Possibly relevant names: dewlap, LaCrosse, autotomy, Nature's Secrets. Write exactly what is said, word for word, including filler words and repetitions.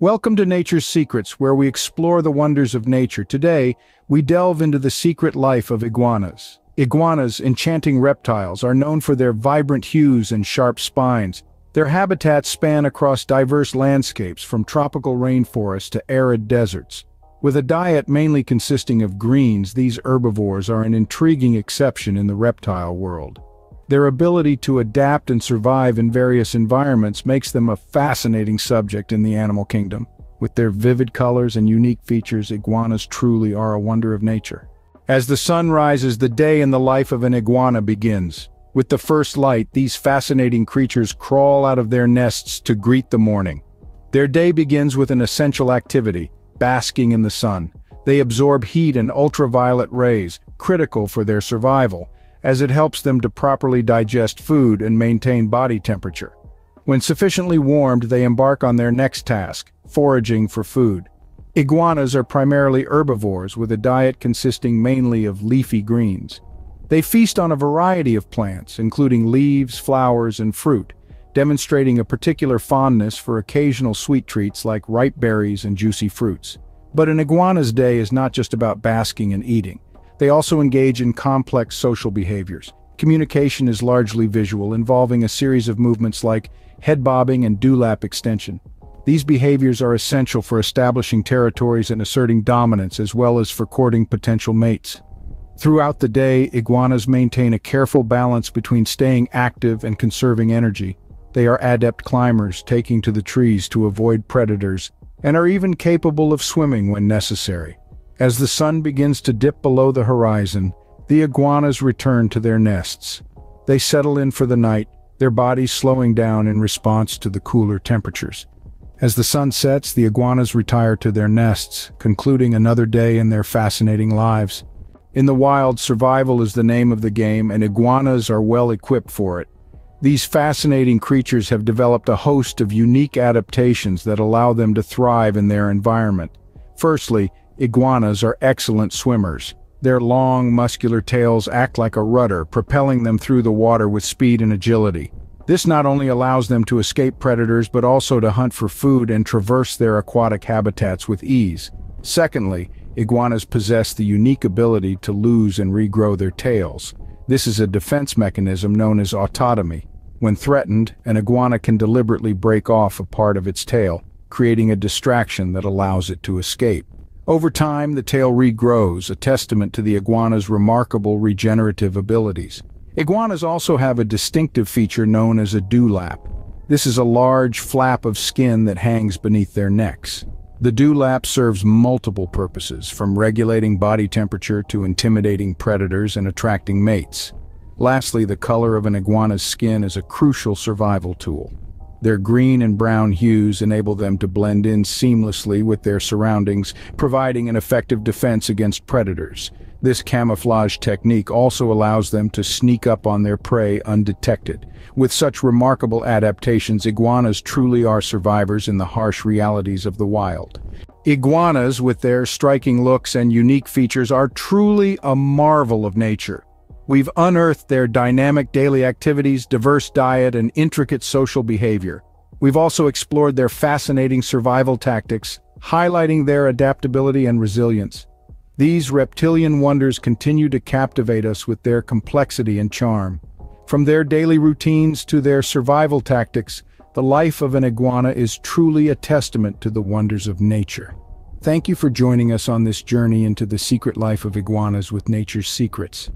Welcome to Nature's Secrets, where we explore the wonders of nature. Today, we delve into the secret life of iguanas. Iguanas, enchanting reptiles, are known for their vibrant hues and sharp spines. Their habitats span across diverse landscapes, from tropical rainforests to arid deserts. With a diet mainly consisting of greens, these herbivores are an intriguing exception in the reptile world. Their ability to adapt and survive in various environments makes them a fascinating subject in the animal kingdom. With their vivid colors and unique features, iguanas truly are a wonder of nature. As the sun rises, the day in the life of an iguana begins. With the first light, these fascinating creatures crawl out of their nests to greet the morning. Their day begins with an essential activity, basking in the sun. They absorb heat and ultraviolet rays, critical for their survival, as it helps them to properly digest food and maintain body temperature. When sufficiently warmed, they embark on their next task, foraging for food. Iguanas are primarily herbivores, with a diet consisting mainly of leafy greens. They feast on a variety of plants, including leaves, flowers, and fruit, demonstrating a particular fondness for occasional sweet treats like ripe berries and juicy fruits. But an iguana's day is not just about basking and eating. They also engage in complex social behaviors. Communication is largely visual, involving a series of movements like head bobbing and dewlap extension. These behaviors are essential for establishing territories and asserting dominance, as well as for courting potential mates. Throughout the day, iguanas maintain a careful balance between staying active and conserving energy. They are adept climbers, taking to the trees to avoid predators, and are even capable of swimming when necessary. As the sun begins to dip below the horizon, the iguanas return to their nests. They settle in for the night, their bodies slowing down in response to the cooler temperatures. As the sun sets, the iguanas retire to their nests, concluding another day in their fascinating lives. In the wild, survival is the name of the game, and iguanas are well equipped for it. These fascinating creatures have developed a host of unique adaptations that allow them to thrive in their environment. Firstly, iguanas are excellent swimmers. Their long, muscular tails act like a rudder, propelling them through the water with speed and agility. This not only allows them to escape predators, but also to hunt for food and traverse their aquatic habitats with ease. Secondly, iguanas possess the unique ability to lose and regrow their tails. This is a defense mechanism known as autotomy. When threatened, an iguana can deliberately break off a part of its tail, creating a distraction that allows it to escape. Over time, the tail regrows, a testament to the iguana's remarkable regenerative abilities. Iguanas also have a distinctive feature known as a dewlap. This is a large flap of skin that hangs beneath their necks. The dewlap serves multiple purposes, from regulating body temperature to intimidating predators and attracting mates. Lastly, the color of an iguana's skin is a crucial survival tool. Their green and brown hues enable them to blend in seamlessly with their surroundings, providing an effective defense against predators. This camouflage technique also allows them to sneak up on their prey undetected. With such remarkable adaptations, iguanas truly are survivors in the harsh realities of the wild. Iguanas, with their striking looks and unique features, are truly a marvel of nature. We've unearthed their dynamic daily activities, diverse diet, and intricate social behavior. We've also explored their fascinating survival tactics, highlighting their adaptability and resilience. These reptilian wonders continue to captivate us with their complexity and charm. From their daily routines to their survival tactics, the life of an iguana is truly a testament to the wonders of nature. Thank you for joining us on this journey into the secret life of iguanas with Nature's Secrets.